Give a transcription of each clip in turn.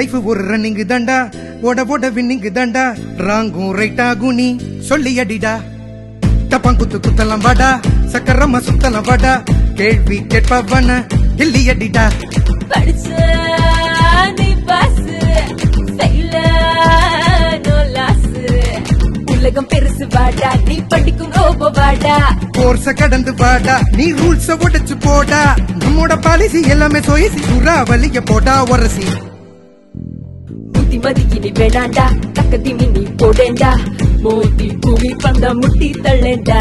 Life ஒரு running தாண்டா, ஓட ஓட வின்னிங் தாண்டா, ராங்கும் ரைட்டா குனி சொல்லி அடிடா, தப்பாங்குத்து குத்தலாம் வாடா, சக்கரமா சுத்தலாம் வாடா, கேள்வி கேட்பவன கில்லி அடிடா. படிச்ச நீ பாஸ் செய்யல நோ லாஸ், உலகம் பெருசு வாடா, நீ படிக்கும் ரோபோ வாடா, கோர்ஸ கடந்து வாடா, நீ ரூல்ஸ உடைச்சு போடா, நம்மோட பாலிசி எல்லாமே சோயசி, சுறா வலிய போடா உரசி. மதிக்கினி வேணாண்டா, தக்கதிமி நீ போடேண்டா, மோதி குவி பந்த முட்டி தள்ளேண்டா.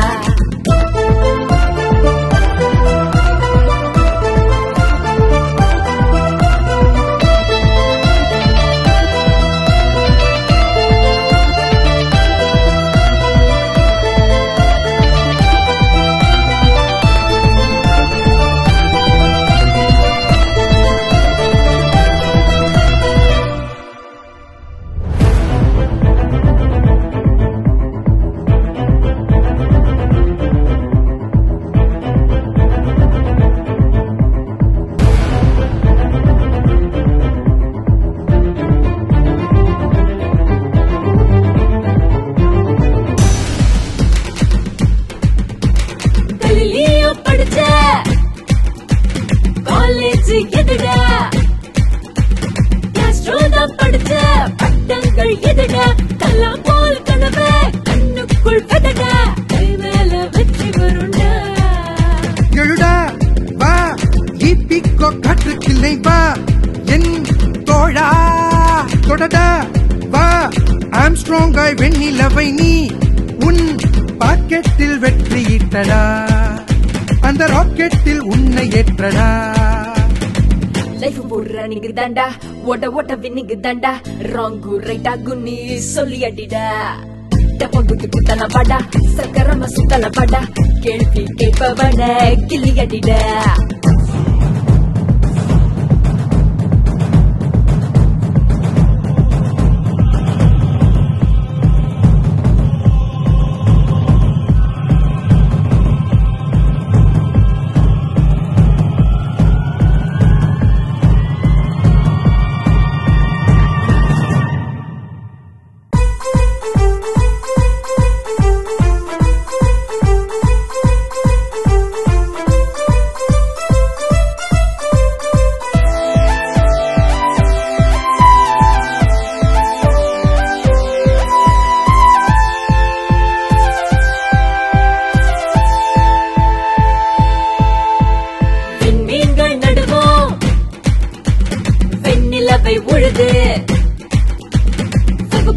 படிச்ச பட்டங்கள் எதுட, கல்லா போல் கனவு கண்ணுக்குள் பதட, கை மேல வெற்றி வருண்டா. எழுடா வா, ஈப்பிக்கோ காற்றுக்கில்லை வா, என் தோழா தொடடா வா, ஆம் ஸ்ட்ராங்காய் வெண்ணிலவை நீ உன் பாக்கெட்டில் வெற்றியிட்டடா, அந்த ராக்கெட்டில் உன்னை ஏற்றடா. லைஃப் ஒரு ரன்னிங் தாண்டா, ஓட ஓட வின்னிங் தாண்டா, ராங்கு ரைட்டா குனி சொல்லி அடிடா, தப்பங்குத்து குத்தன வாடா, சக்கரமா சுத்தன வாடா, கேள்வி கேட்பவன கில்லி அடிடா.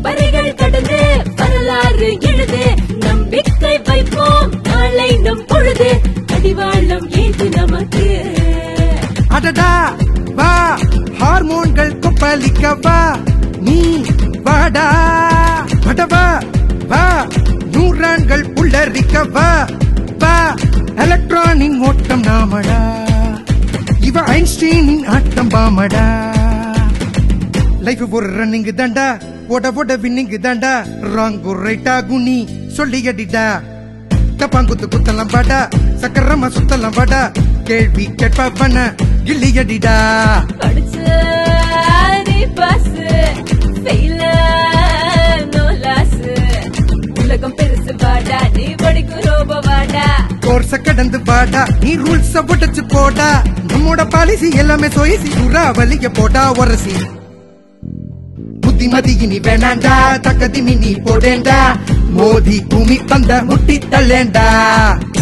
பறைகள் கடந்து வரலாறு எழுது, நம்பிக்கை வைப்போம் நாளை நம் பொழுது, அடிவாளம் ஏது நமக்கு. அடடா வா, ஹார்மோன்கள் கொப்பளிக்க வா, நீ வாடா வடவா வா, நூறான்கள் புள்ளரிக்க வா வா, எலக்ட்ரானின் ஓட்டம் நாமடா, இவ ஐன்ஸ்டீனின் ஆட்டம் பாமடா. லைஃப் ஒரு ரன்னிங் தாண்டா, ஓட ஓட வின்னிங் தாண்டா, ராங்கு ரைட்டா குனி சொல்லி அடிடா, தப்பாங்குத்து குத்தலாம் வாடா, சக்கரமா சுத்தலாம் வாடா, கேள்வி கேட்பவன கில்லி அடிடா. படிச்ச நீ பாஸ் செய்யல நோ லாஸ், உலகம் பெருசு வாடா, நீ படிக்கும் ரோபோ வாடா, கோர்ஸ கடந்து வாடா, நீ ரூல்ஸ உடைச்சு போடா, நம்மோட பாலிசி எல்லாமே சோயசி, சுறா வலிய போடா உரசி. மதிகினி வேணாண்டா, தக்கதிமி நீ போடேண்டா, மோதி பூமி பந்த முட்டி தள்ளேண்டா.